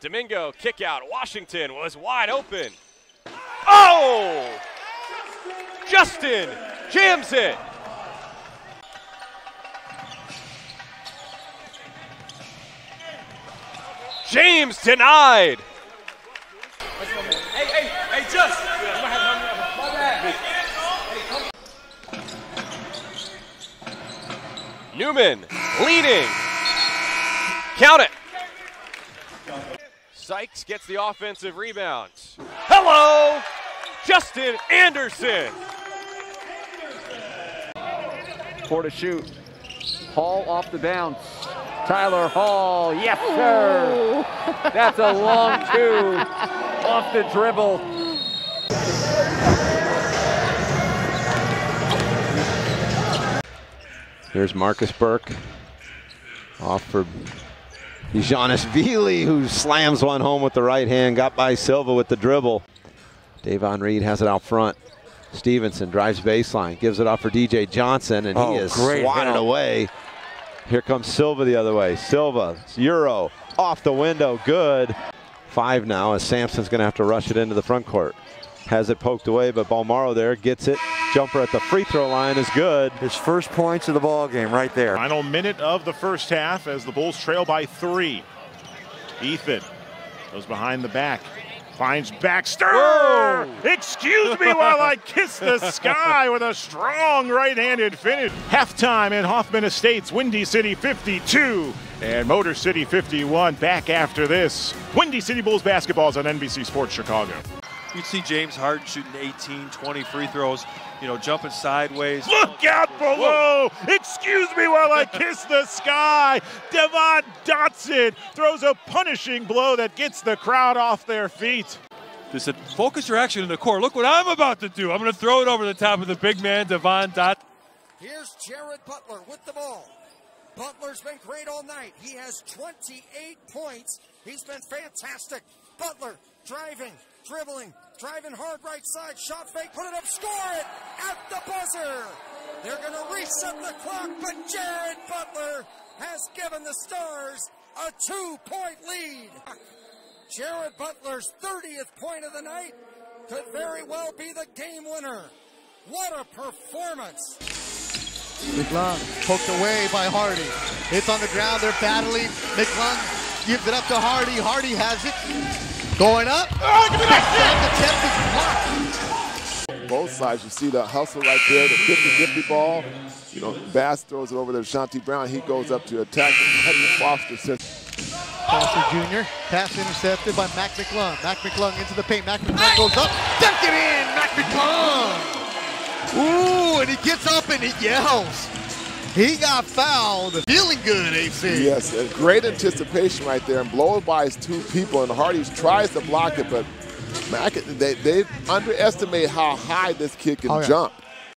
Domingo, kick out. Washington was wide open. Oh! Justin jams it. James denied. Hey, Justin. Newman leading. Count it. Sykes gets the offensive rebound. Hello, Justin Anderson. Four to shoot. Hall off the bounce. Tyler Hall, yes sir. That's a long two off the dribble. Here's Marcus Burke. Off for Giannis Vili, who slams one home with the right hand. Got by Silva with the dribble. Davon Reed has it out front. Stevenson drives baseline, gives it off for DJ Johnson, and he is swatted away. Here comes Silva the other way. Silva, Euro, off the window, good. Five now, as Sampson's gonna have to rush it into the front court. Has it poked away, but Balmaro there gets it. Jumper at the free throw line is good. His first points of the ball game right there. Final minute of the first half as the Bulls trail by 3. Ethan goes behind the back. Finds Baxter. Whoa. Excuse me while I kiss the sky with a strong right-handed finish. Halftime in Hoffman Estates, Windy City 52 and Motor City 51. Back after this. Windy City Bulls basketball is on NBC Sports Chicago. You'd see James Harden shooting 18, 20 free throws, you know, jumping sideways. Look out below! Whoa. Excuse me while I kiss the sky! Devon Dotson throws a punishing blow that gets the crowd off their feet. They said, focus your action in the court. Look what I'm about to do. I'm going to throw it over the top of the big man, Devon Dotson. Here's Jared Butler with the ball. Butler's been great all night. He has 28 points. He's been fantastic. Butler driving, dribbling, driving hard right side, shot fake, put it up, score it at the buzzer. They're going to reset the clock, but Jared Butler has given the Stars a 2-point lead. Jared Butler's 30th point of the night could very well be the game winner. What a performance. McClung poked away by Hardy. It's on the ground, they're battling. McClung gives it up to Hardy. Hardy has it. Going up. Oh, give me that shot. Both sides, you see the hustle right there, the 50-50 ball. You know, Bass throws it over to Ashanti Brown. He goes up to attack and Foster sits. Foster Jr. Pass intercepted by Mac McClung. Mac McClung into the paint. Mac McClung goes up. Dunked it in. Mac McClung. Ooh, and he gets up and he yells. He got fouled. Feeling good, AC. Yes, great anticipation right there. And blown by his two people. And Hardy tries to block it, but Mack, they underestimate how high this kid can jump.